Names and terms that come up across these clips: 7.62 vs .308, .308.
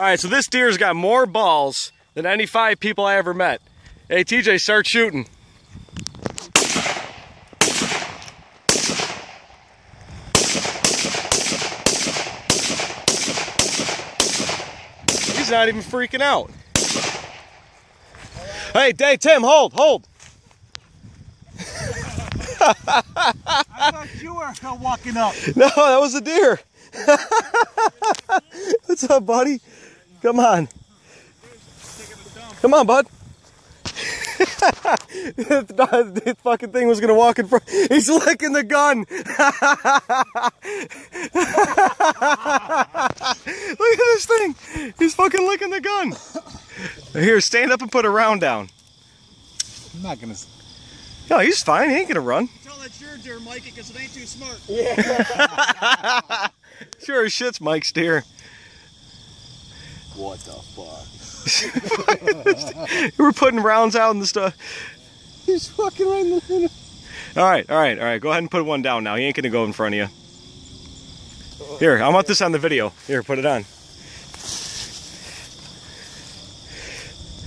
All right, so this deer's got more balls than any five people I ever met. Hey, TJ, start shooting. He's not even freaking out. Hey, Tim, hold. I thought you were walking up. No, that was a deer. What's up, buddy? Come on. Come on, bud. The fucking thing was going to walk in front. He's licking the gun. Look at this thing. He's fucking licking the gun. Here, stand up and put a round down. I'm not going to... No, he's fine. He ain't going to run. You can tell that's your deer, Mike, because it ain't too smart. Yeah. Sure as shit's Mike's deer. What the fuck? We're putting rounds out in the stuff. He's fucking right in the middle. All right. Go ahead and put one down now. He ain't gonna go in front of you. Here, I want this on the video. Here, put it on.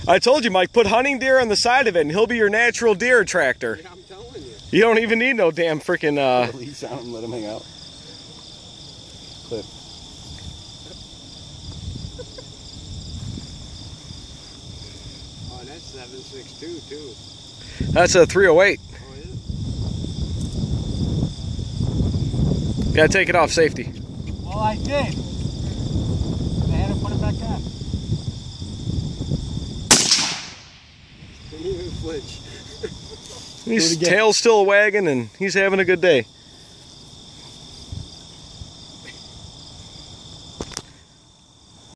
I told you, Mike, put hunting deer on the side of it, and he'll be your natural deer attractor. Yeah, I'm telling you. You don't even need no damn freaking. Release out and let him hang out. Clip. That's 762 too. That's a 308. Oh, is it? Gotta take it off safety. Well, I did. I had to put it back on. Didn't even flinch. His tail's still wagging, and he's having a good day.